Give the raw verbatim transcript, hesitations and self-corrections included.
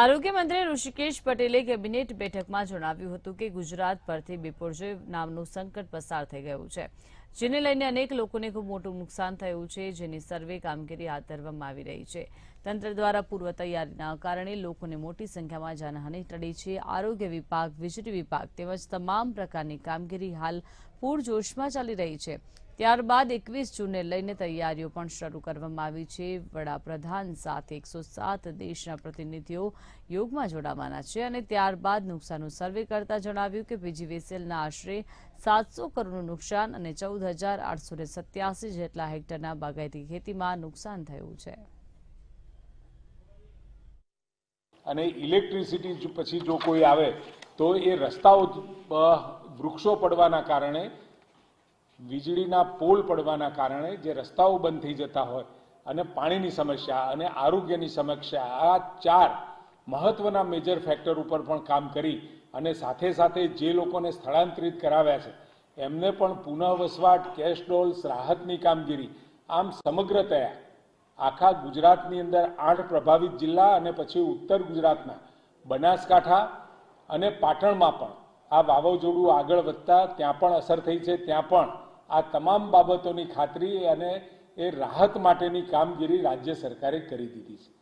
આરોગ્ય મંત્રી ઋષિકેશ પટેલે કેબિનેટ બેઠકમાં જણાવ્યું હતું કે ગુજરાત પરથી બિપરજોય નામનું સંકટ પસાર થઈ ગયું છે, જેને લઈને અનેક લોકોને ખૂબ મોટું નુકસાન થયું છે, જેની સર્વે કામગીરી હાથ ધરવામાં આવી રહી છે। તંત્ર દ્વારા પૂર્વ તૈયારીના કારણે લોકોને મોટી સંખ્યામાં જાનહાનિ ટળી છે। આરોગ્ય વિભાગ, વીજળી વિભાગ તેમજ તમામ પ્રકારની કામગીરી હાલ પૂરજોશમાં ચાલી રહી છે। ત્યારબાદ એકવીસ જૂને લઈને તૈયારીઓ પણ શરૂ કરવામાં આવી છે। વડાપ્રધાન સાથે એકસો સાત દેશના પ્રતિનિધિઓ યોગમાં જોડાવાના છે અને ત્યારબાદ નુકસાનનું સર્વે કરતા જણાવ્યું કે પીજીવીએસએલના આશરે સાતસો કરોડનું નુકસાન અને ચૌદ હજાર આઠસો સત્યાસી જેટલા હેક્ટરના બાગાયતી ખેતીમાં નુકસાન થયું છે। અને ઇલેક્ટ્રિસિટી પછી જો કોઈ આવે તો એ રસ્તાઓ વૃક્ષો પડવાના કારણે, વીજળીના પોલ પડવાના કારણે જે રસ્તાઓ બંધ થઈ જતા હોય અને પાણીની સમસ્યા અને આરોગ્યની સમસ્યા, આ ચાર મહત્વના મેજર ફેક્ટર ઉપર પણ કામ કરી અને સાથે સાથે જે લોકોને સ્થળાંતરિત કરાવ્યા છે એમને પણ પુનઃવસવાટ, કેશ ડોલ્સ, રાહતની કામગીરી, આમ સમગ્રતયા આખા ગુજરાતની અંદર આઠ પ્રભાવિત જિલ્લા અને પછી ઉત્તર ગુજરાતના બનાસકાંઠા અને પાટણમાં પણ આ વાવાઝોડું આગળ વધતા ત્યાં પણ અસર થઈ છે। ત્યાં પણ આ તમામ બાબતોની ખાતરી અને એ રાહત માટેની કામગીરી રાજ્ય સરકારે કરી દીધી છે।